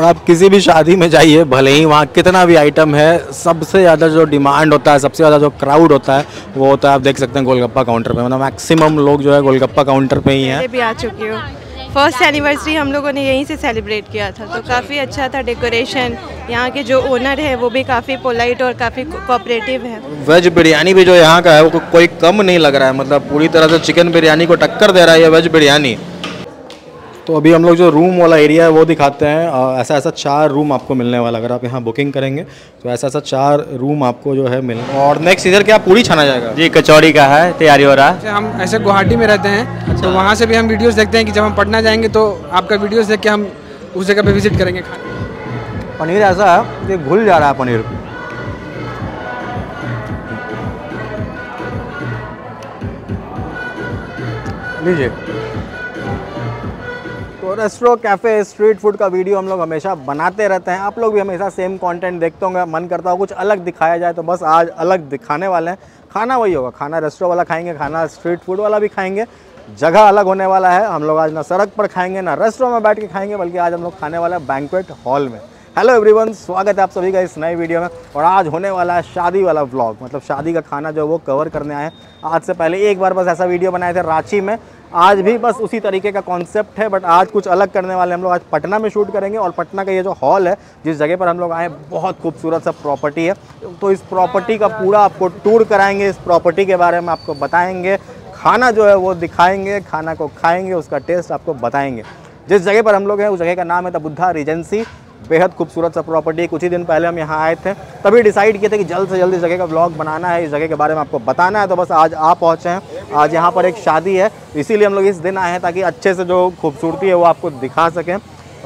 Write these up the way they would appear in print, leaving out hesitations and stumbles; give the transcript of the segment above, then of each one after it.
और आप किसी भी शादी में जाइए, भले ही वहाँ कितना भी आइटम है, सबसे ज़्यादा जो डिमांड होता है, सबसे ज़्यादा जो क्राउड होता है वो होता है, आप देख सकते हैं गोलगप्पा काउंटर पे। मतलब मैक्सिमम लोग जो है गोलगप्पा काउंटर पे ही हैं। मैं भी आ चुकी हूँ। फर्स्ट एनिवर्सरी हम लोगों ने यहीं से सेलिब्रेट किया था, तो काफ़ी अच्छा था। डेकोरेशन, यहाँ के जो ओनर है वो भी काफ़ी पोलाइट और काफ़ी कोऑपरेटिव है। वेज बिरयानी भी जो यहाँ का है वो कोई कम नहीं लग रहा है, मतलब पूरी तरह से चिकन बिरयानी को टक्कर दे रहा है ये वेज बिरयानी। तो अभी हम लोग जो रूम वाला एरिया है वो दिखाते हैं। ऐसा ऐसा 4 रूम आपको मिलने वाला, अगर आप यहाँ बुकिंग करेंगे तो ऐसा ऐसा 4 रूम आपको जो है मिलने। और नेक्स्ट इधर क्या पूरी छाना जाएगा जी, कचौड़ी का है तैयारी हो रहा है। हम ऐसे गुवाहाटी में रहते हैं। अच्छा। तो वहाँ से भी हम वीडियोस देखते हैं कि जब हम पटना जाएंगे तो आपका वीडियोस देख के हम उस जगह पर विजिट करेंगे। पनीर ऐसा है कि घुल जा रहा है पनीर। लीजिए, रेस्टोरेंट, कैफ़े, स्ट्रीट फूड का वीडियो हम लोग हमेशा बनाते रहते हैं। आप लोग भी हमेशा सेम कंटेंट देखते होंगे, मन करता हो कुछ अलग दिखाया जाए, तो बस आज अलग दिखाने वाले हैं। खाना वही होगा, खाना रेस्टोरेंट वाला खाएंगे, खाना स्ट्रीट फूड वाला भी खाएंगे। जगह अलग होने वाला है। हम लोग आज ना सड़क पर खाएंगे ना रेस्टोरेंट में बैठ के खाएंगे, बल्कि आज हम लोग खाने वाले हैं बैंक्वेट हॉल में। हेलो एवरीवन, स्वागत है आप सभी का इस नए वीडियो में। और आज होने वाला है शादी वाला व्लॉग, मतलब शादी का खाना जो वो कवर करने आए हैं। आज से पहले एक बार बस ऐसा वीडियो बनाए थे रांची में, आज भी बस उसी तरीके का कॉन्सेप्ट है, बट आज कुछ अलग करने वाले हम लोग। आज पटना में शूट करेंगे और पटना का ये जो हॉल है जिस जगह पर हम लोग आए, बहुत खूबसूरत सा प्रॉपर्टी है। तो इस प्रॉपर्टी का पूरा आपको टूर कराएंगे, इस प्रॉपर्टी के बारे में आपको बताएँगे, खाना जो है वो दिखाएँगे, खाना को खाएँगे, उसका टेस्ट आपको बताएँगे। जिस जगह पर हम लोग हैं उस जगह का नाम है द बुद्धा रीजेंसी। बेहद खूबसूरत सा प्रॉपर्टी। कुछ ही दिन पहले हम यहाँ आए थे, तभी डिसाइड किए थे कि जल्द से जल्द इस जगह का व्लॉग बनाना है, इस जगह के बारे में आपको बताना है। तो बस आज आप पहुँचे हैं। आज यहाँ पर एक शादी है, इसीलिए हम लोग इस दिन आए हैं ताकि अच्छे से जो खूबसूरती है वो आपको दिखा सकें।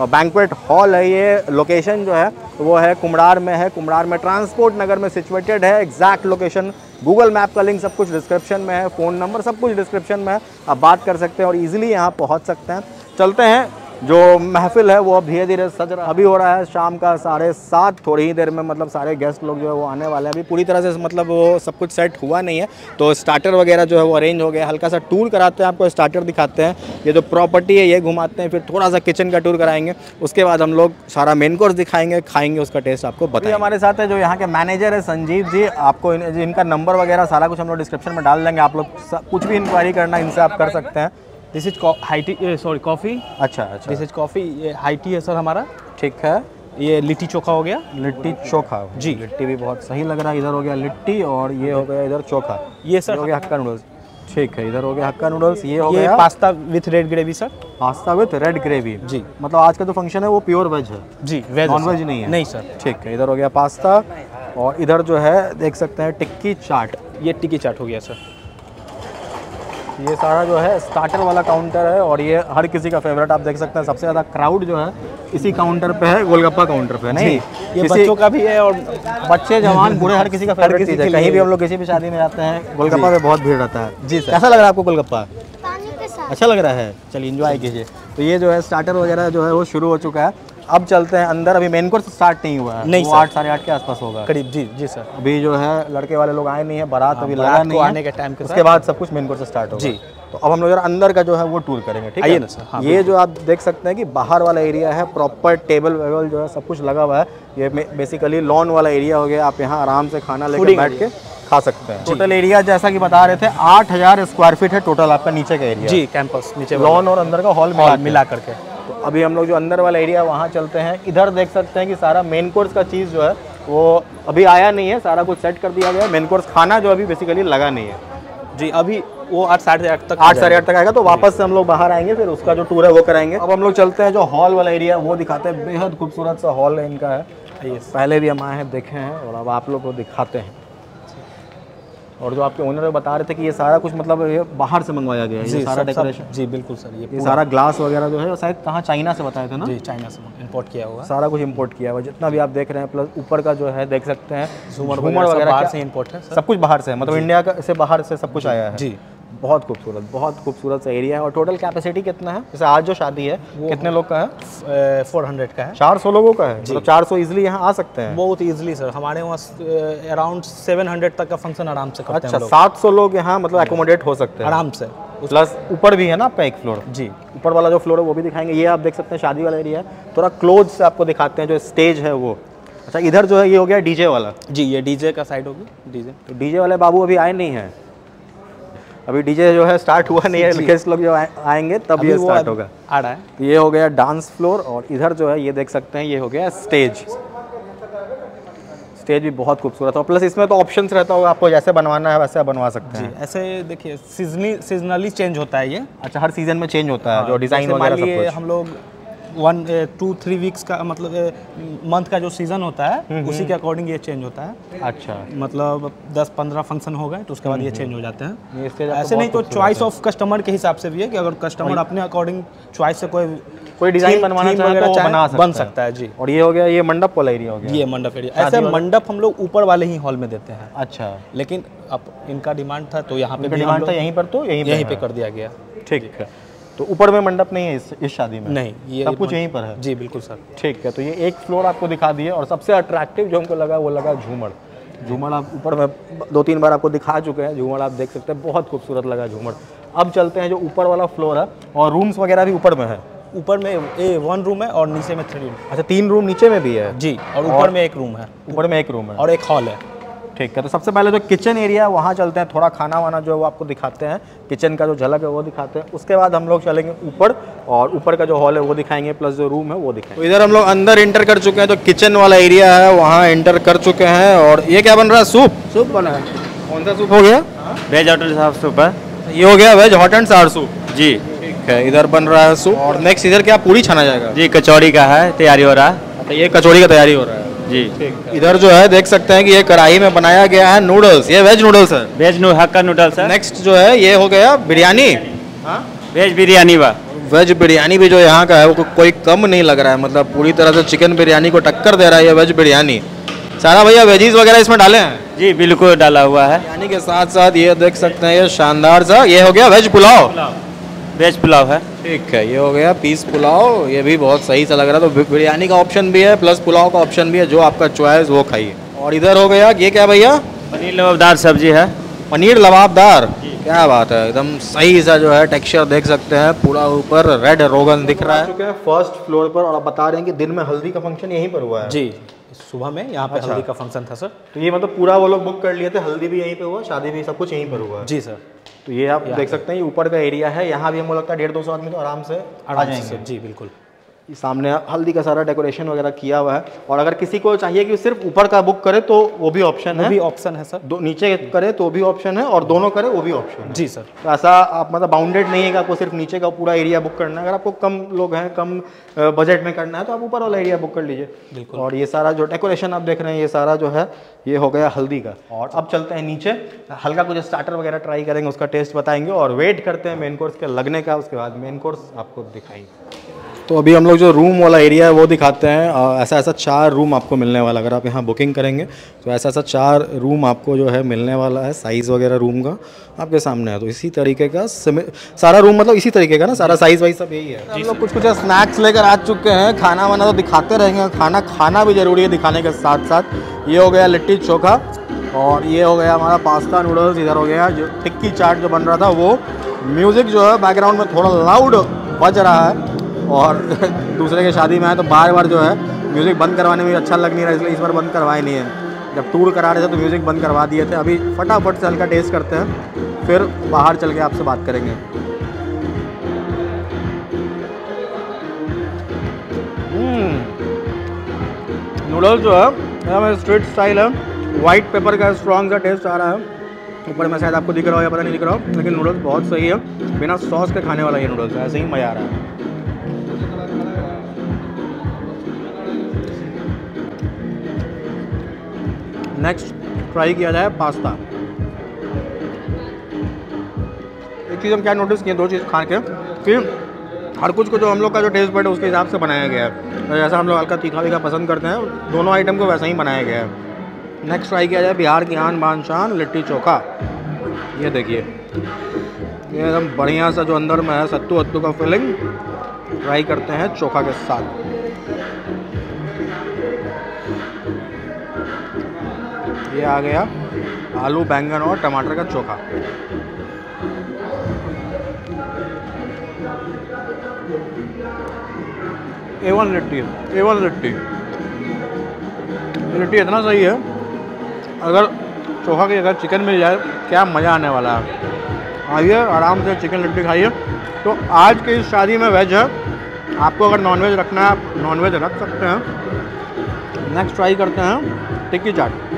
बैंक्वेट हॉल है ये, लोकेशन जो है वो है कुम्हार में है। कुम्हार में ट्रांसपोर्ट नगर में सिचुएटेड है। एग्जैक्ट लोकेशन, गूगल मैप का लिंक सब कुछ डिस्क्रिप्शन में है, फ़ोन नंबर सब कुछ डिस्क्रिप्शन में है, आप बात कर सकते हैं और ईजिली यहाँ पहुँच सकते हैं। चलते हैं, जो महफिल है वो अब धीरे धीरे सज रहा, अभी हो रहा है शाम का 7:30। थोड़ी ही देर में मतलब सारे गेस्ट लोग जो है वो आने वाले हैं। अभी पूरी तरह से मतलब वो सब कुछ सेट हुआ नहीं है, तो स्टार्टर वगैरह जो है वो अरेंज हो गया। हल्का सा टूर कराते हैं आपको, स्टार्टर दिखाते हैं, ये जो प्रॉपर्टी है ये घुमाते हैं, फिर थोड़ा सा किचन का टूर कराएंगे, उसके बाद हम लोग सारा मेन कोर्स दिखाएंगे, खाएंगे, उसका टेस्ट आपको बताएंगे। हमारे साथ है जो यहाँ के मैनेजर है संजीव जी। आपको इनका नंबर वगैरह सारा कुछ हम लोग डिस्क्रिप्शन में डाल देंगे। आप लोग कुछ भी इंक्वायरी करना इनसे आप कर सकते हैं। This is high tea, sorry coffee. अच्छा, दिस इज कॉफ़ी। ये हाई टी है सर हमारा। ठीक है, ये लिट्टी चोखा हो गया। लिट्टी चोखा जी, लिट्टी भी बहुत सही लग रहा है। इधर हो गया लिट्टी और ये हो गया इधर चोखा। ये सर हो गया हक्का नूडल्स। ठीक है, इधर हो गया हक्का नूडल्स। ये हो गया pasta with red gravy. Sir pasta with red gravy जी, मतलब आज का जो फंक्शन है वो प्योर वेज है जी, वेज नॉन वेज नहीं है। नहीं सर। ठीक है, इधर हो गया पास्ता और इधर जो है देख सकते हैं टिक्की चाट। ये टिक्की चाट हो गया सर। ये सारा जो है स्टार्टर वाला काउंटर है और ये हर किसी का फेवरेट आप देख सकते हैं। सबसे ज़्यादा क्राउड जो है इसी काउंटर पे है, गोलगप्पा काउंटर पे। नहीं, ये बच्चों का भी है और बच्चे जवान बूढ़े हर किसी का फेवरेट चीज़ है। कहीं भी हम लोग किसी भी शादी में जाते हैं गोलगप्पा पे बहुत भीड़ रहता है जी। सर कैसा लग रहा है आपको गोलगप्पा? अच्छा लग रहा है, चलिए इंजॉय कीजिए। तो ये जो है स्टार्टर वगैरह जो है वो शुरू हो चुका है। अब चलते हैं अंदर। अभी मेन कोर्स स्टार्ट नहीं हुआ है, नहीं, 8-8:30 के आसपास होगा करीब जी। जी सर, अभी जो है लड़के वाले लोग आए नहीं है, बारात अभी लगा नहीं आने के टाइम के, उसके बाद सब कुछ मेन कोर्स स्टार्ट होगा जी। तो अब हम लोग जरा अंदर का जो है वो टूर करेंगे। ठीक है ना सर? हाँ, ये जो आप देख सकते हैं कि बाहर वाला एरिया है, प्रॉपर टेबल वेबल जो है सब कुछ लगा हुआ है। ये बेसिकली लॉन वाला एरिया हो गया, आप यहाँ आराम से खाना लेकर बैठ के खा सकते हैं। टोटल एरिया जैसा कि बता रहे थे 8000 स्क्वायर फीट है टोटल आपका नीचे का एरिया जी, कैंपस नीचे लॉन और अंदर का हॉल मिला करके। तो अभी हम लोग जो अंदर वाला एरिया वहाँ चलते हैं। इधर देख सकते हैं कि सारा मेन कोर्स का चीज़ जो है वो अभी आया नहीं है, सारा कुछ सेट कर दिया गया है। मेन कोर्स खाना जो अभी बेसिकली लगा नहीं है जी, अभी वो 8-8:30 तक, 8-8:30 तक आएगा। तो वापस से हम लोग बाहर आएंगे, फिर उसका जो टूर है वो कराएंगे। अब हम लोग चलते हैं जो हॉल वाला एरिया वो दिखाते हैं। बेहद खूबसूरत सा हॉल है इनका है, पहले भी हम आए हैं, देखे हैं और अब आप लोग को दिखाते हैं। और जो आपके ओनर बता रहे थे कि ये सारा कुछ मतलब ये बाहर से मंगवाया गया है जी, सारा डेकोरेशन जी। बिल्कुल सर, ये सारा ग्लास वगैरह जो है शायद कहाँ चाइना से बताए थे ना जी, चाइना से इंपोर्ट किया हुआ, सारा कुछ इंपोर्ट किया हुआ जितना भी आप देख रहे हैं। प्लस ऊपर का जो है देख सकते हैं झूमर वगैरह बाहर से इंपोर्ट है, सब कुछ बाहर से, मतलब इंडिया का से बाहर से सब कुछ आया है जी। बहुत खूबसूरत, बहुत खूबसूरत सा एरिया है। और टोटल कैपेसिटी कितना है? जैसे आज जो शादी है कितने लोग का है? 400 का है, 400 लोगों का है। मतलब 400 इजिली यहाँ आ सकते हैं, बहुत इजिली सर। हमारे वहाँ अराउंड 700 तक का फंक्शन आराम से करते हैं। अच्छा, 700 लोग यहाँ मतलब एकोमोडेट हो सकते हैं आराम से। प्लस ऊपर भी है ना आपका एक फ्लोर जी, ऊपर वाला जो फ्लोर है वो भी दिखाएंगे। ये आप देख सकते हैं शादी वाला एरिया है, तो पूरा क्लोज से आपको दिखाते हैं जो स्टेज है वो। अच्छा इधर जो है ये हो गया डीजे वाला। जी ये डीजे का साइड होगी। डीजे तो डीजे वाले बाबू अभी आए नहीं हैं, अभी डीजे जो है स्टार्ट हुआ नहीं है, लेकिन लोग जो आएंगे तब ये स्टार्ट होगा। आ रहा है। ये हो गया डांस फ्लोर और इधर जो है ये देख सकते हैं ये हो गया स्टेज। स्टेज भी बहुत खूबसूरत है, प्लस इसमें तो ऑप्शंस रहता होगा, आपको जैसे बनवाना है वैसे आप बनवा सकते हैं। ऐसे देखिए सीजनली चेंज होता है ये। अच्छा हर सीजन में चेंज होता है जो डिज़ाइन वगैरह सब कुछ। हम लोग 1-2-3 वीक्स का मतलब मंथ का जो सीजन होता है उसी के अकॉर्डिंग ये चेंज होता है। अच्छा मतलब 10-15 फंक्शन हो गए तो उसके बाद ये चेंज हो जाते हैं। ऐसे नहीं तो चॉइस ऑफ कस्टमर के हिसाब से भी है कि अगर कस्टमर अपने अकॉर्डिंग चॉइस से कोई डिजाइन बनवाना चाहे तो बन सकता है। जी और ये हो गया ये मंडप वाला एरिया हो गया। ये मंडप एरिया, ऐसे मंडप हम लोग ऊपर वाले ही हॉल में देते हैं। अच्छा लेकिन अब इनका डिमांड था तो यहाँ पे डिमांड था यहीं पर, तो यहीं पे कर दिया गया। ठीक है तो ऊपर में मंडप नहीं है इस शादी में? नहीं, ये सब कुछ यहीं पर है। जी बिल्कुल सर। ठीक है तो ये एक फ्लोर आपको दिखा दिए और सबसे अट्रैक्टिव जो हमको लगा वो लगा झूमर। झूमर आप ऊपर में 2-3 बार आपको दिखा चुके हैं, झूमर आप देख सकते हैं बहुत खूबसूरत लगा झूमर। अब चलते हैं जो ऊपर वाला फ्लोर है और रूम्स वगैरह भी ऊपर में है। ऊपर में 1 रूम है और नीचे में 3 रूम। अच्छा 3 रूम नीचे में भी है। जी और ऊपर में 1 रूम है। ऊपर में 1 रूम है और 1 हॉल है। ठीक है तो सबसे पहले जो किचन एरिया है वहाँ चलते हैं, थोड़ा खाना वाना जो है वो आपको दिखाते हैं, किचन का जो झलक है वो दिखाते हैं। उसके बाद हम लोग चलेंगे ऊपर और ऊपर का जो हॉल है वो दिखाएंगे प्लस जो रूम है वो दिखाएंगे। तो इधर हम लोग अंदर एंटर कर चुके हैं, जो किचन वाला एरिया है वहाँ एंटर कर चुके हैं। और ये क्या बन रहा है? सूप बना है। कौन सा सूप हो गया? Veg hot and sour soup है। ये हो गया veg hot and sour soup. जी ठीक है इधर बन रहा है सूप। और नेक्स्ट इधर क्या पूरी छाना जाएगा? जी कचौड़ी का है तैयारी हो रहा है। अच्छा ये कचौड़ी का तैयारी हो रहा है। जी इधर जो है देख सकते हैं कि ये कढ़ाई में बनाया गया है नूडल्स, ये वेज नूडल्स है। वेज हक्का नूडल्स है। नेक्स्ट जो है ये हो गया बिरयानी। हाँ वेज बिरयानी वाह, वेज बिरयानी भी जो यहाँ का है वो कोई कम नहीं लग रहा है, मतलब पूरी तरह से चिकन बिरयानी को टक्कर दे रहा है ये वेज बिरयानी। सारा भैया वेजीज वगैरह इसमें डाले हैं? जी बिल्कुल डाला हुआ है। बिरयानी के साथ साथ ये देख सकते हैं ये शानदार सा ये हो गया वेज पुलाव। वेज पुलाव है। ठीक है ये हो गया पीस पुलाव, ये भी बहुत सही सा लग रहा है। तो बिरयानी का ऑप्शन भी है प्लस पुलाव का ऑप्शन भी है, जो आपका चॉइस वो खाइए। और इधर हो गया ये क्या भैया? पनीर लबाबदार सब्जी है। पनीर लबाबदार, क्या बात है, एकदम सही सा जो है टेक्सचर देख सकते हैं पूरा, ऊपर रेड रोगन दिख रहा है। फर्स्ट फ्लोर पर और आप बता रहे हैं कि दिन में हल्दी का फंक्शन यहीं पर हुआ है? जी सुबह में यहाँ पे हल्दी का फंक्शन था सर। तो ये मतलब पूरा वो लोग बुक कर लिए थे, हल्दी भी यहीं पे हुआ, शादी भी सब कुछ यहीं पर हुआ। जी सर तो ये आप देख सकते हैं ये ऊपर का एरिया है, यहाँ भी हमको लगता है 150-200 आदमी तो आराम से आ जाएंगे। जी बिल्कुल सामने हल्दी का सारा डेकोरेशन वगैरह किया हुआ है। और अगर किसी को चाहिए कि सिर्फ ऊपर का बुक करे तो वो भी ऑप्शन है। भी ऑप्शन है सर, नीचे करे तो भी ऑप्शन है और दोनों करे वो भी ऑप्शन है। जी सर तो ऐसा आप मतलब बाउंडेड नहीं है कि आपको सिर्फ नीचे का पूरा एरिया बुक करना है। अगर आपको कम लोग हैं, कम बजट में करना है तो आप ऊपर वाला एरिया बुक कर लीजिए। और ये सारा जो डेकोरेशन आप देख रहे हैं ये सारा जो है ये हो गया हल्दी का। और अब चलते हैं नीचे, हल्का कुछ स्टार्टर वगैरह ट्राई करेंगे, उसका टेस्ट बताएंगे और वेट करते हैं मेन कोर्स के लगने का, उसके बाद मेन कोर्स आपको दिखाएंगे। तो अभी हम लोग जो रूम वाला एरिया है वो दिखाते हैं। ऐसा ऐसा 4 रूम आपको मिलने वाला, अगर आप यहाँ बुकिंग करेंगे तो ऐसा ऐसा 4 रूम आपको जो है मिलने वाला है। साइज़ वगैरह रूम का आपके सामने है, तो इसी तरीके का सारा रूम मतलब इसी तरीके का ना, सारा साइज़ वाइज सब यही है। हम लोग कुछ कुछ स्नैक्स लेकर आ चुके हैं, खाना वाना तो दिखाते रहेंगे, खाना खाना भी ज़रूरी है दिखाने के साथ साथ। ये हो गया लिट्टी चोखा और ये हो गया हमारा पास्ता नूडल्स। इधर हो गया जो टिक्की चाट जो बन रहा था वो, म्यूज़िक जो है बैकग्राउंड में थोड़ा लाउड बज रहा है और दूसरे के शादी में आए तो बार बार जो है म्यूज़िक बंद करवाने में अच्छा लग नहीं रहा, इसलिए इस बार बंद करवाए नहीं है। जब टूर करा रहे थे तो म्यूज़िक बंद करवा दिए थे। अभी फटाफट से हल्का टेस्ट करते हैं, फिर बाहर चल के आपसे बात करेंगे। नूडल्स जो है स्ट्रीट स्टाइल है, वाइट पेपर का स्ट्रॉन्ग सा टेस्ट आ रहा है। ऊपर में शायद आपको दिख रहा हो या पता नहीं दिख रहा हो, लेकिन नूडल्स बहुत सही है, बिना सॉस के खाने वाला ये नूडल्स है, ऐसे ही मज़ा आ रहा है। नेक्स्ट ट्राई किया जाए पास्ता। एक चीज़ हम क्या नोटिस किए 2 चीज़ खा के कि हर कुछ को जो हम लोग का जो टेस्ट बड है उसके हिसाब से बनाया गया है। तो जैसा हम लोग हल्का तीखा वीखा पसंद करते हैं, दोनों आइटम को वैसा ही बनाया गया है। नेक्स्ट ट्राई किया जाए बिहार की आन बान शान लिट्टी चोखा। ये देखिए ये एकदम बढ़िया सा जो अंदर में है सत्तू वत्तू का फीलिंग, ट्राई करते हैं चोखा के साथ। ये आ गया आलू बैंगन और टमाटर का चोखा। A1 लिट्टी है, A1 लिट्टी, लिट्टी इतना सही है। अगर चोखा की अगर चिकन मिल जाए क्या मज़ा आने वाला है। आइए आराम से चिकन लिट्टी खाइए। तो आज की इस शादी में वेज है, आपको अगर नॉनवेज रखना है आप नॉनवेज रख सकते हैं। नेक्स्ट ट्राई करते हैं टिक्की चाट।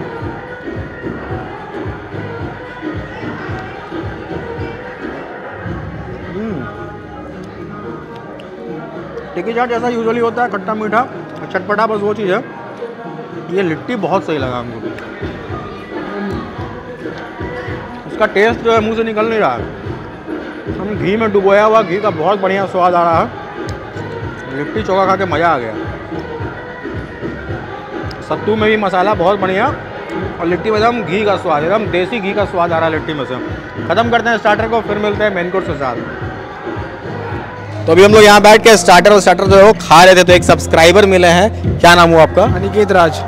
टिक्की चाट जैसा यूजुअली होता है, खट्टा मीठा और चटपटा, बस वो चीज़ है। ये लिट्टी बहुत सही लगा हमको, इसका टेस्ट जो है मुँह से निकल नहीं रहा है। हम घी में डुबोया हुआ घी का बहुत बढ़िया स्वाद आ रहा है। लिट्टी चोखा खा के मज़ा आ गया। सत्तू में भी मसाला बहुत बढ़िया और लिट्टी में एकदम घी का स्वाद, एकदम देसी घी का स्वाद आ रहा है लिट्टी में से। ख़त्म करते हैं स्टार्टर को, फिर मिलते हैं मेन कोर्स के साथ। तो अभी हम लोग यहाँ बैठ के स्टार्टर जो है वो खा रहे थे, तो एक सब्सक्राइबर मिले हैं। क्या नाम हुआ आपका? अनिकेत राज।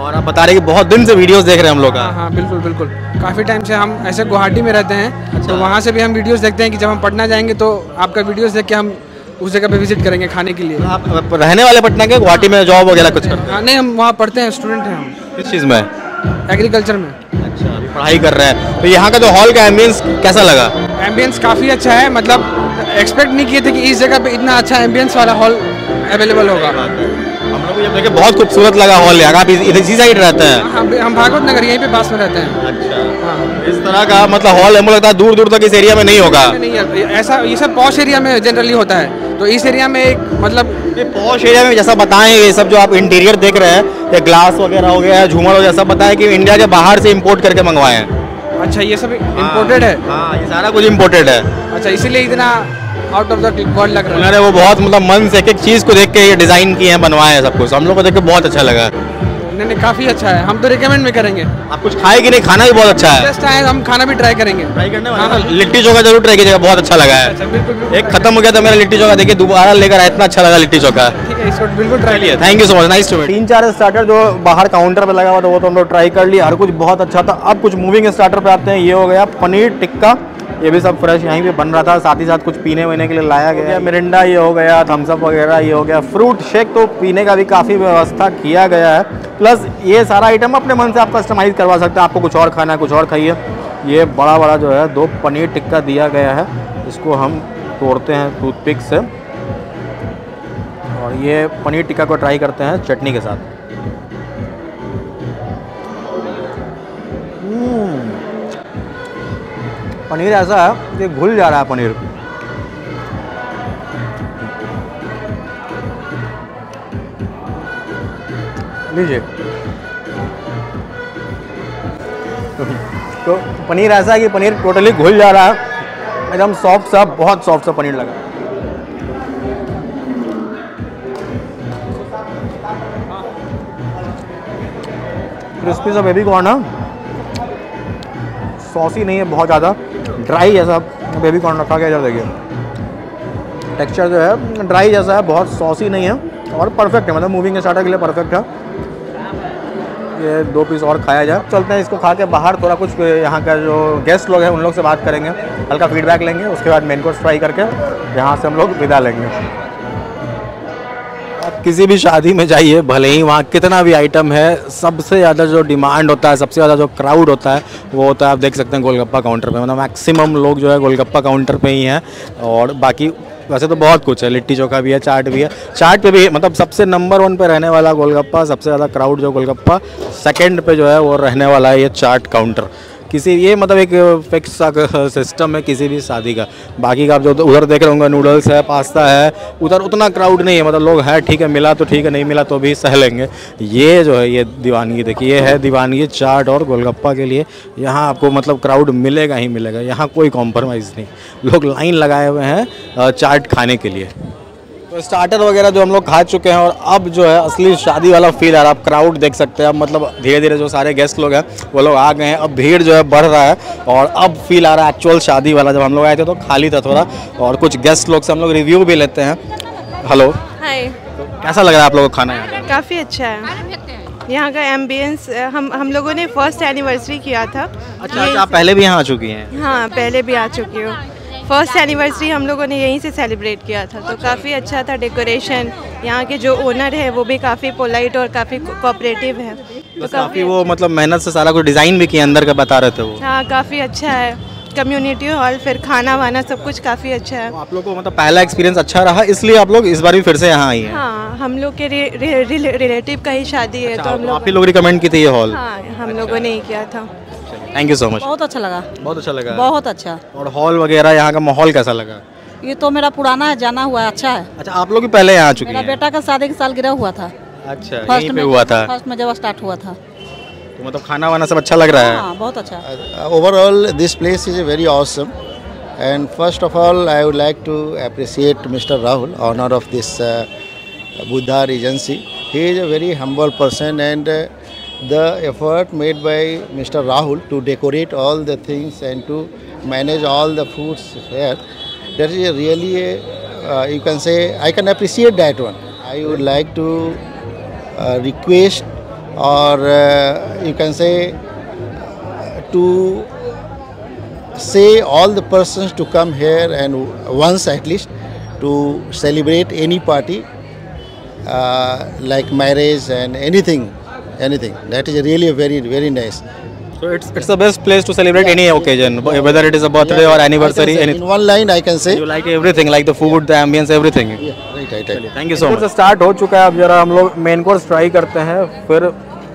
और आप बता रहे कि बहुत दिन से वीडियोस देख रहे हैं हम लोग। हाँ बिल्कुल बिल्कुल, काफ़ी टाइम से हम ऐसे गुवाहाटी में रहते हैं। अच्छा। तो वहाँ से भी हम वीडियोस देखते हैं कि जब हम पटना जाएंगे तो आपका वीडियोस देख के हम उस जगह पे विजिट करेंगे खाने के लिए। आप रहने वाले पटना के? गुवाहाटी में जॉब वगैरह कुछ करते हैं? नहीं, हम वहाँ पढ़ते हैं, स्टूडेंट हैं हम। किस चीज़ में? एग्रीकल्चर में। अच्छा, पढ़ाई कर रहे हैं। तो यहाँ का जो हॉल का एम्बियंस कैसा लगा? एम्बियंस काफ़ी अच्छा है, मतलब एक्सपेक्ट नहीं किए थे कि इस जगह पे इतना अच्छा एम्बियंस वाला हॉल अवेलेबल होगा। हम लोग देखे बहुत खूबसूरत लगा हॉल। यहाँ आप इसी साइड रहते हैं? हम भागवत नगर यहीं पे पास में रहते हैं। अच्छा। हाँ। इस तरह का मतलब हॉल हमको लगता है दूर दूर तक इस एरिया में नहीं होगा। नहीं, ऐसा ये सब पॉश एरिया में जनरली होता है, तो इस एरिया में एक मतलब पॉश एरिया में जैसा बताएं, ये सब जो आप इंटीरियर देख रहे हैं ये ग्लास वगैरह हो गया, झूमर हो गया, सब बताएं कि इंडिया के बाहर से इम्पोर्ट करके मंगवाए हैं। अच्छा, ये सब इम्पोर्टेड है? हाँ, ये सारा कुछ इम्पोर्टेड है। अच्छा, इसीलिए इतना आउट ऑफ द वर्ल्ड लग रहा है। वो बहुत मतलब मन से एक चीज़ को देख के ये डिज़ाइन किए हैं, बनवाए हैं सब कुछ। हम लोग को देख के बहुत अच्छा लगा। नहीं, काफ़ी अच्छा है, हम तो रिकमेंड भी करेंगे। आप कुछ खाए कि नहीं? खाना भी बहुत अच्छा है। बेस्ट है, हम खाना भी ट्राई करेंगे। ट्राई करने वाला लिट्टी चोखा जरूर ट्राई कीजिएगा, बहुत अच्छा लगा है। अच्छा, बिल्कुल। एक खत्म हो गया था मेरा लिट्टी चोखा, देखिए दोबारा लेकर आया, इतना अच्छा लगा लिट्टी चोखा। ठीक है, इसको बिल्कुल ट्राई किया। Thank you so much, nice to meet. 3-4 starter जो बाहर काउंटर पर लगा हुआ था वो तो हम लोग ट्राई कर लिया, हर कुछ बहुत अच्छा था। अब कुछ मूविंग स्टार्टर पर आते हैं। ये हो गया पनीर टिक्का, ये भी सब फ्रेश यहीं पे बन रहा था। साथ ही साथ कुछ पीने वहीने के लिए लाया गया, मिरिंडा ये हो गया, थम्सअप वगैरह ये हो गया, फ्रूट शेक, तो पीने का भी काफ़ी व्यवस्था किया गया है। प्लस ये सारा आइटम अपने मन से आप कस्टमाइज़ करवा सकते हैं, आपको कुछ और खाना है कुछ और खाइए। ये बड़ा जो है 2 पनीर टिक्का दिया गया है, इसको हम तोड़ते हैं टूथपिक से और ये पनीर टिक्का को ट्राई करते हैं चटनी के साथ। पनीर ऐसा है कि घुल जा रहा है पनीर। लीजिए, तो पनीर ऐसा है कि पनीर टोटली घुल जा रहा है, एकदम सॉफ्ट सा, बहुत सॉफ्ट सा पनीर लगा। क्रिस्पी सा बेबी कॉर्न है, सॉसी नहीं है बहुत ज़्यादा, ड्राई जैसा बेबी कॉर्न रखा गया। इधर देखिए टेक्सचर जो है ड्राई जैसा है, बहुत सॉसी नहीं है और परफेक्ट है, मतलब मूविंग स्टार्टर के लिए परफेक्ट है। ये 2 पीस और खाया जाए। चलते हैं इसको खा के बाहर, थोड़ा कुछ यहाँ का जो गेस्ट लोग हैं उन लोग से बात करेंगे, हल्का फीडबैक लेंगे, उसके बाद मेन कोर्स ट्राई करके यहाँ से हम लोग विदा लेंगे। किसी भी शादी में जाइए, भले ही वहाँ कितना भी आइटम है, सबसे ज़्यादा जो डिमांड होता है, सबसे ज़्यादा जो क्राउड होता है वो होता है, आप देख सकते हैं गोलगप्पा काउंटर पे। मतलब मैक्सिमम लोग जो है गोलगप्पा काउंटर पे ही हैं। और बाकी वैसे तो बहुत कुछ है, लिट्टी चोखा भी है, चाट भी है। चाट पे भी मतलब सबसे नंबर 1 पे रहने वाला गोलगप्पा, सबसे ज़्यादा क्राउड जो गोलगप्पा, सेकेंड पे जो है वो रहने वाला है ये चाट काउंटर। ये मतलब एक फिक्स सा सिस्टम है किसी भी शादी का। बाकी का आप जो उधर देख रहे होंगे नूडल्स है, पास्ता है, उधर उतना क्राउड नहीं है, मतलब लोग हैं ठीक है, मिला तो ठीक है, नहीं मिला तो भी सह लेंगे। ये जो है ये दीवानगी देखिए, ये है दीवानगी चाट और गोलगप्पा के लिए। यहाँ आपको मतलब क्राउड मिलेगा ही मिलेगा, यहाँ कोई कॉम्प्रोमाइज़ नहीं, लोग लाइन लगाए हुए हैं चाट खाने के लिए। तो स्टार्टर वगैरह जो हम लोग खा चुके हैं और अब जो है असली शादी वाला फील आ रहा है। आप क्राउड देख सकते हैं, अब मतलब धीरे धीरे जो सारे गेस्ट लोग हैं वो लोग आ गए हैं, अब भीड़ जो है बढ़ रहा है और अब फील आ रहा है एक्चुअल शादी वाला। जब हम लोग आए थे तो खाली था थोड़ा, और कुछ गेस्ट लोग से हम लोग रिव्यू भी लेते हैं। हेलो, हाय, कैसा लग रहा है आप लोगों को खाना? यहाँ काफ़ी अच्छा है, यहाँ का एम्बियंस। हम लोगों ने फर्स्ट एनिवर्सरी किया था। अच्छा, आप पहले भी यहाँ आ चुकी हैं? हाँ, पहले भी आ चुकी हूँ। फर्स्ट एनिवर्सरी हम लोगों ने यहीं से सेलिब्रेट किया था, तो काफ़ी अच्छा था। डेकोरेशन, यहाँ के जो ओनर है वो भी काफ़ी पोलाइट और काफ़ी कोऑपरेटिव है, तो काफ़ी वो मतलब मेहनत से सारा कुछ डिज़ाइन भी किया अंदर का, बता रहे थे वो। हाँ, काफ़ी अच्छा है कम्युनिटी हॉल, फिर खाना वाना सब कुछ काफ़ी अच्छा है। आप लोग को मतलब पहला एक्सपीरियंस अच्छा रहा, इसलिए आप लोग इस बार भी फिर से यहाँ आई हैं। हाँ, हम लोग के रिलेटिव का ही शादी है। अच्छा, तो हम लोग आप ही लोग रिकमेंड की थी ये हॉल। हाँ, हम लोगों ने ही किया था। Thank you so much. बहुत अच्छा लगा, बहुत अच्छा लगा, बहुत अच्छा। और हॉल वगैरह यहाँ का माहौल कैसा लगा? ये तो मेरा पुराना है, जाना हुआ है, अच्छा है। अच्छा, आप लोग भी पहले यहाँ आ चुके हैं? मेरा बेटा का शादी का साल गिरा हुआ था। अच्छा, फर्स्ट में हुआ था, फर्स्ट में जब स्टार्ट हुआ था। तो मतलब खाना वाना सब अच्छा लग रहा है? हाँ, बहुत अच्छा। Overall this place is a very awesome and first of all I would like to appreciate mister Rahul, owner of this Buddha Regency. He is a very humble person and the effort made by mister Rahul to decorate all the things and to manage all the foods here, that is really you can say I can appreciate that one. I would like to request or you can say to say all the persons to come here and once at least to celebrate any party like marriage and anything. That is really very nice. So it's the best place to celebrate any occasion, whether it is a birthday or anniversary. In one line I can say you like everything, like the food, the ambience, everything. Right. Thank you so much. Start हो चुका है, अब जरा हम लोग main course try करते हैं, फिर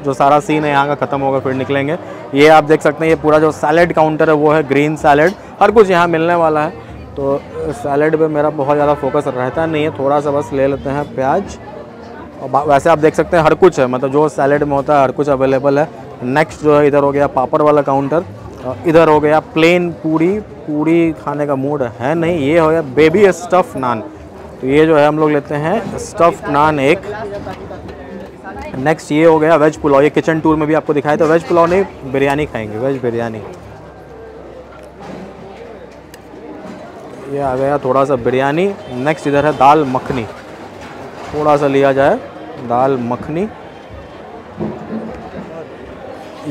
जो सारा सीन है यहाँ का खत्म होगा फिर निकलेंगे। ये आप देख सकते हैं, ये पूरा जो सैलेड काउंटर है वो है ग्रीन सैलेड, हर कुछ यहाँ मिलने वाला है। तो सैलेड पे मेरा बहुत ज़्यादा फोकस रहता नहीं है, थोड़ा सा बस ले लेते हैं प्याज। और वैसे आप देख सकते हैं हर कुछ है, मतलब जो सैलेड में होता है हर कुछ अवेलेबल है। नेक्स्ट जो है इधर हो गया पापड़ वाला काउंटर, इधर हो गया प्लेन पूरी खाने का मूड है नहीं, ये हो गया बेबी स्टफ नान। तो ये जो है हम लोग लेते हैं स्टफ नान एक। नेक्स्ट ये हो गया वेज पुलाव, ये किचन टूर में भी आपको दिखाया था। वेज पुलाव नहीं, बिरयानी खाएंगे, वेज बिरयानी। ये आ गया थोड़ा सा बिरयानी। नेक्स्ट इधर है दाल मखनी, थोड़ा सा लिया जाए दाल मखनी।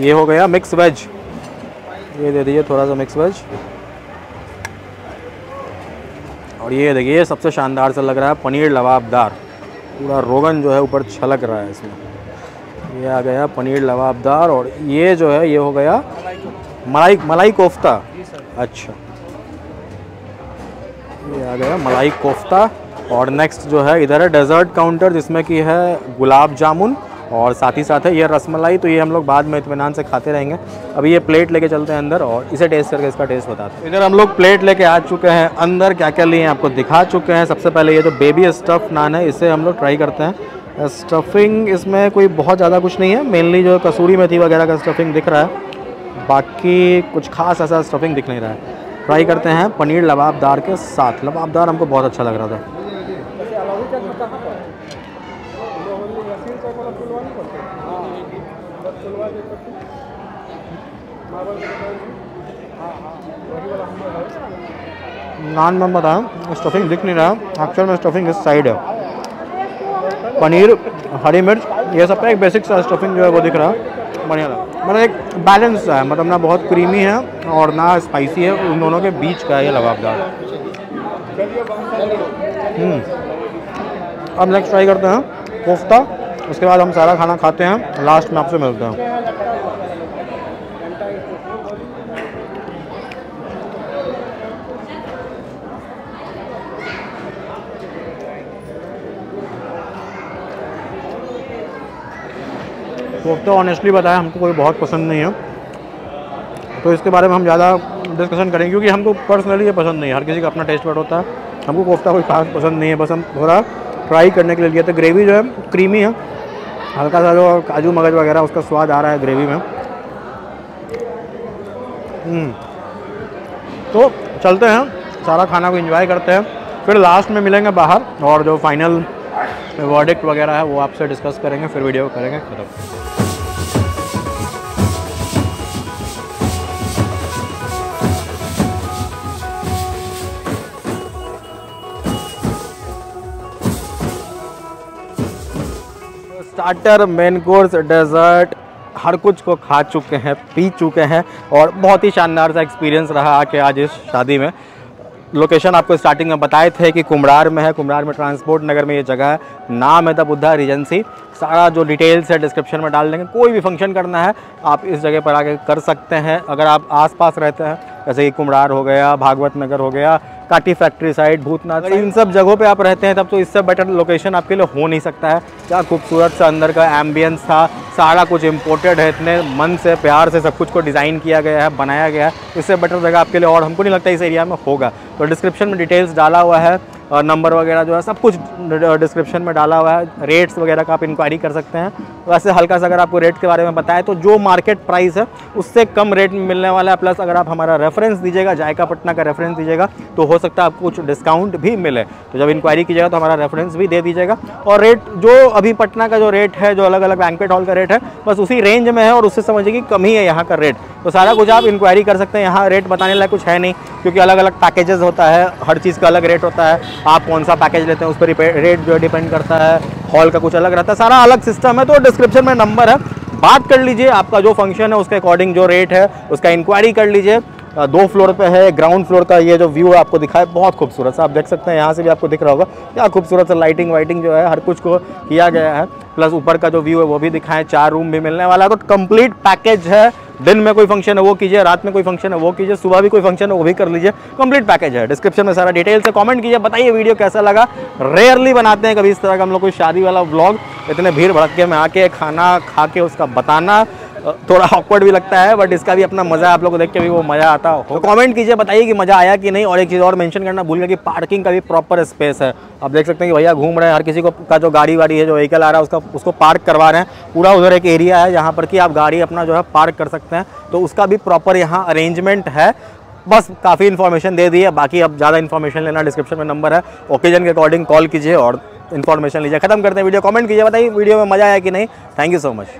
ये हो गया मिक्स वेज, ये दे दीजिए थोड़ा सा मिक्स वेज। और ये देखिए सबसे शानदार सा लग रहा है पनीर लवाबदार, पूरा रोगन जो है ऊपर छलक रहा है इसमें। ये आ गया पनीर लवाबदार। और ये जो है ये हो गया मलाई कोफ्ता। अच्छा, ये आ गया मलाई कोफ्ता। और नेक्स्ट जो है इधर है डेजर्ट काउंटर, जिसमें कि है गुलाब जामुन और साथ ही साथ है ये रसमलाई। तो ये हम लोग बाद में इत्मीनान से खाते रहेंगे। अभी ये प्लेट लेके चलते हैं अंदर और इसे टेस्ट करके इसका टेस्ट बताते हैं। इधर हम लोग प्लेट लेके आ चुके हैं अंदर, क्या क्या लिए आपको दिखा चुके हैं। सबसे पहले ये जो बेबी स्टफ़ नान है इसे हम लोग ट्राई करते हैं। स्टफिंग इसमें कोई बहुत ज़्यादा कुछ नहीं है, मेनली जो कसूरी मेथी वगैरह का स्टफिंग दिख रहा है, बाकी कुछ खास ऐसा स्टफिंग दिख नहीं रहा है। ट्राई करते हैं पनीर लबाबदार के साथ। लबाबदार हमको बहुत अच्छा लग रहा था। नान में बताया स्टफिंग दिख नहीं रहा, एक्चुअल में स्टफिंग इस साइड है, पनीर, हरी मिर्च, ये सब का एक बेसिक सा स्टफिंग जो है वो दिख रहा है। बढ़िया लगा, मतलब एक बैलेंस सा है, मतलब ना बहुत क्रीमी है और ना स्पाइसी है, उन दोनों के बीच का ये लबाबदार। अब नेक्स्ट ट्राई करते हैं कोफ्ता, उसके बाद हम सारा खाना खाते हैं, लास्ट में आपसे मिलते हैं। कोफ्ता ऑनेस्टली बताया हमको कोई बहुत पसंद नहीं है, तो इसके बारे में हम ज़्यादा डिस्कशन करेंगे, क्योंकि हमको पर्सनली ये पसंद नहीं है। हर किसी का अपना टेस्ट बड होता है, हमको कोफ्ता कोई खास पसंद नहीं है, बस हम थोड़ा ट्राई करने के लिए लिया। तो ग्रेवी जो है क्रीमी है, हल्का सा जो काजू मगज वगैरह उसका स्वाद आ रहा है ग्रेवी में। तो चलते हैं, सारा खाना को एंजॉय करते हैं, फिर लास्ट में मिलेंगे बाहर और जो फाइनल वर्डिक्ट वगैरह है वो आपसे डिस्कस करेंगे, फिर वीडियो करेंगे खत्म। स्टार्टर, मेन कोर्स, डेजर्ट, हर कुछ को खा चुके हैं, पी चुके हैं और बहुत ही शानदार सा एक्सपीरियंस रहा आके आज इस शादी में। लोकेशन आपको स्टार्टिंग में बताए थे कि कुम्हार में है, कुम्हार में ट्रांसपोर्ट नगर में ये जगह है, नाम है द बुद्धा रीजेंसी। सारा जो डिटेल्स है डिस्क्रिप्शन में डाल देंगे। कोई भी फंक्शन करना है आप इस जगह पर आके कर सकते हैं। अगर आप आसपास रहते हैं जैसे कि कुम्हार हो गया, भागवत नगर हो गया, काटी फैक्ट्री साइड, भूतनाथ, इन सब जगहों पे आप रहते हैं तब तो इससे बेटर लोकेशन आपके लिए हो नहीं सकता है। क्या खूबसूरत सा अंदर का एम्बियंस था, सारा कुछ इम्पोर्टेड है, इतने मन से प्यार से सब कुछ को डिज़ाइन किया गया है, बनाया गया है। इससे बेटर जगह आपके लिए और हमको नहीं लगता इस एरिया में होगा। तो डिस्क्रिप्शन में डिटेल्स डाला हुआ है और नंबर वगैरह जो है सब कुछ डिस्क्रिप्शन में डाला हुआ है। रेट्स वगैरह का आप इंक्वायरी कर सकते हैं। वैसे हल्का सा अगर आपको रेट के बारे में बताएं तो जो मार्केट प्राइस है उससे कम रेट में मिलने वाला है। प्लस अगर आप हमारा रेफरेंस दीजिएगा, जायका पटना का रेफरेंस दीजिएगा तो हो सकता है आपको कुछ डिस्काउंट भी मिले। तो जब इंक्वायरी कीजिएगा तो हमारा रेफरेंस भी दे दीजिएगा। और रेट जो अभी पटना का जो रेट है, जो अलग अलग बैंक्वेट हॉल का रेट है, बस उसी रेंज में है और उससे समझिए कि कम ही है यहाँ का रेट। तो सारा कुछ आप इंक्वायरी कर सकते हैं। यहाँ रेट बताने लायक कुछ है नहीं क्योंकि अलग अलग पैकेजेस होता है, हर चीज़ का अलग रेट होता है। आप कौन सा पैकेज लेते हैं उस पर रेट जो डिपेंड करता है, हॉल का कुछ अलग रहता है, सारा अलग सिस्टम है। तो डिस्क्रिप्शन में नंबर है, बात कर लीजिए। आपका जो फंक्शन है उसके अकॉर्डिंग जो रेट है उसका इंक्वायरी कर लीजिए। 2 फ्लोर पे है, ग्राउंड फ्लोर का ये जो व्यू है आपको दिखा है, बहुत खूबसूरत सा आप देख सकते हैं। यहाँ से भी आपको दिख रहा होगा क्या खूबसूरत सा लाइटिंग वाइटिंग जो है हर कुछ को किया गया है। प्लस ऊपर का जो व्यू है वो भी दिखाएं। 4 रूम भी मिलने वाला है। तो कंप्लीट पैकेज है। दिन में कोई फंक्शन है वो कीजिए, रात में कोई फंक्शन है वो कीजिए, सुबह भी कोई फंक्शन है वो भी कर लीजिए। कंप्लीट पैकेज है। डिस्क्रिप्शन में सारा डिटेल से कमेंट कीजिए, बताइए वीडियो कैसा लगा। रेयरली बनाते हैं कभी इस तरह का हम लोग कोई शादी वाला व्लॉग, इतने भीड़ भड़के में आके खाना खा के उसका बताना थोड़ा ऑकवर्ड भी लगता है, बट इसका भी अपना मज़ा है। आप लोग को देख के भी वो मज़ा आता हो। तो कमेंट कीजिए, बताइए कि मज़ा आया कि नहीं। और एक चीज़ और मेंशन करना भूल गया कि पार्किंग का भी प्रॉपर स्पेस है। आप देख सकते हैं कि भैया घूम रहे हैं, हर किसी को का जो गाड़ी वाड़ी है, जो व्हीकल आ रहा है उसका उसको पार्क करवा रहे हैं। पूरा उधर एक एरिया है जहाँ पर कि आप गाड़ी अपना जो है पार्क कर सकते हैं। तो उसका भी प्रॉपर यहाँ अरेंजमेंट है। बस काफ़ी इन्फॉर्मेशन दे दी है, बाकी अब ज़्यादा इन्फॉर्मेशन लेना डिस्क्रिप्शन में नंबर है। ओकेजन के अकॉर्डिंग कॉल कीजिए और इन्फॉर्मेशन लीजिए। खत्म करते हैं वीडियो। कमेंट कीजिए, बताइए वीडियो में मज़ा आया कि नहीं। Thank you so much.